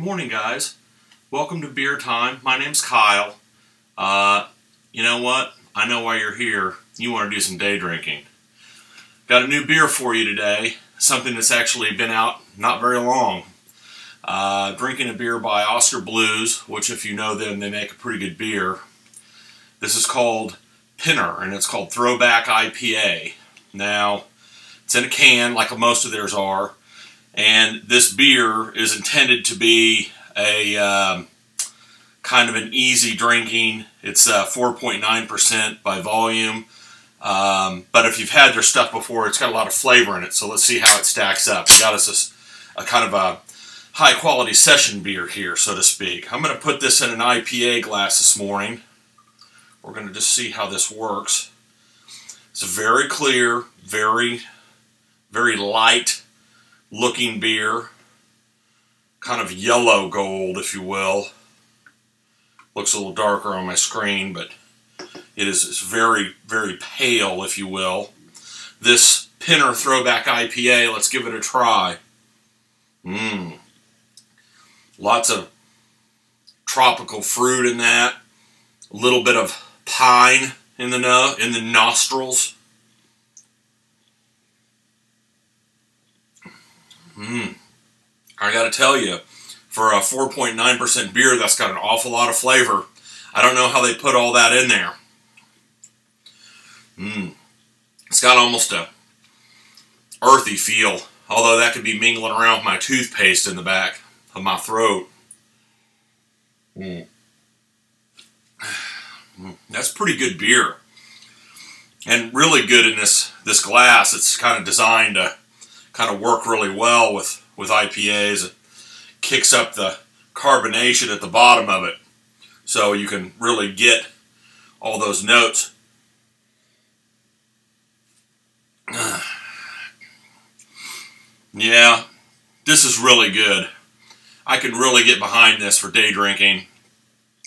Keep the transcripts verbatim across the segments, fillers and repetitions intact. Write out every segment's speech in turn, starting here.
Good morning, guys. Welcome to Beer Time. My name's Kyle. Uh, you know what? I know why you're here. You want to do some day drinking. Got a new beer for you today. Something that's actually been out not very long. Uh, drinking a beer by Oskar Blues, which if you know them, they make a pretty good beer. This is called Pinner, and it's called Throwback I P A. Now, it's in a can, like most of theirs are. And this beer is intended to be a um, kind of an easy drinking. It's four point nine percent uh, by volume. Um, but if you've had their stuff before, it's got a lot of flavor in it. So let's see how it stacks up. We got us a, a kind of a high quality session beer here, so to speak. I'm going to put this in an I P A glass this morning. We're going to just see how this works. It's a very clear, very, very light looking beer, kind of yellow gold, if you will. Looks a little darker on my screen, but it is it's very, very pale, if you will. This Pinner Throwback I P A, let's give it a try. Mmm. Lots of tropical fruit in that. A little bit of pine in the no in the nostrils. Mm. I gotta tell you, for a four point nine percent beer, that's got an awful lot of flavor. I don't know how they put all that in there. Mm. It's got almost a earthy feel, although that could be mingling around with my toothpaste in the back of my throat. Mm. Mm. That's pretty good beer, and really good in this this glass. It's kind of designed to kind of work really well with, with I P As. It kicks up the carbonation at the bottom of it, so you can really get all those notes. Yeah, this is really good. I can really get behind this for day drinking.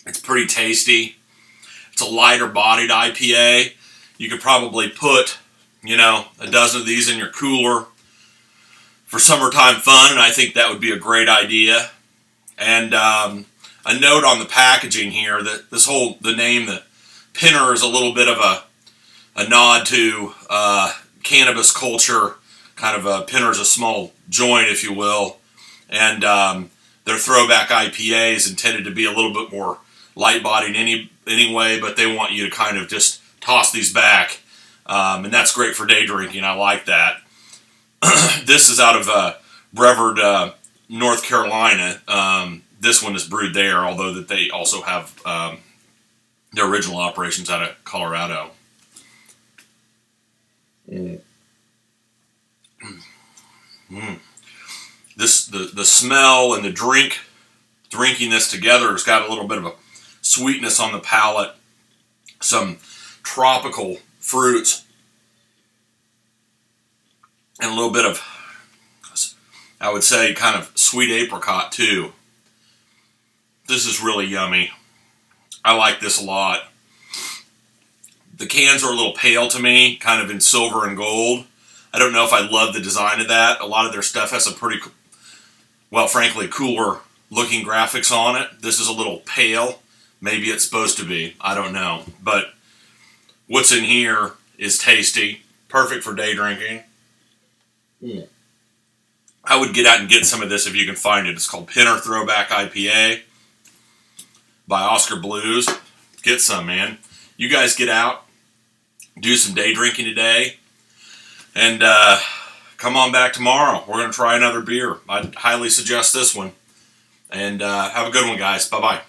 It's pretty tasty. It's a lighter bodied I P A. You could probably put, you know, a dozen of these in your cooler for summertime fun, and I think that would be a great idea. And um, a note on the packaging here, that this whole, the name, the Pinner, is a little bit of a, a nod to uh, cannabis culture. Kind of a, Pinner's a small joint, if you will, and um, their Throwback I P A is intended to be a little bit more light-bodied any, anyway, but they want you to kind of just toss these back, um, and that's great for day drinking. I like that. This is out of uh, Brevard, uh, North Carolina. Um, this one is brewed there, although that they also have um, their original operations out of Colorado. Mm. Mm. This the the smell and the drink, drinking this together, has got a little bit of a sweetness on the palate, some tropical fruits, and a little bit of, I would say, kind of sweet apricot too. This is really yummy. I like this a lot. The cans are a little pale to me, kind of in silver and gold. I don't know if I love the design of that. A lot of their stuff has some pretty, well, frankly, cooler looking graphics on it. This is a little pale. Maybe it's supposed to be. I don't know. But what's in here is tasty. Perfect for day drinking. Yeah. I would get out and get some of this if you can find it. It's called Pinner Throwback I P A by Oskar Blues. Get some, man. You guys get out, do some day drinking today, and uh, come on back tomorrow. We're going to try another beer. I'd highly suggest this one. And uh, have a good one, guys. Bye-bye.